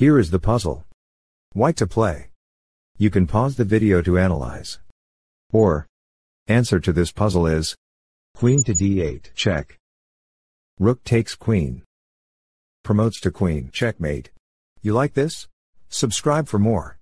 Here is the puzzle. White to play. You can pause the video to analyze. Or, answer to this puzzle is queen to d8 check. Rook takes queen. Promotes to queen checkmate. You like this? Subscribe for more.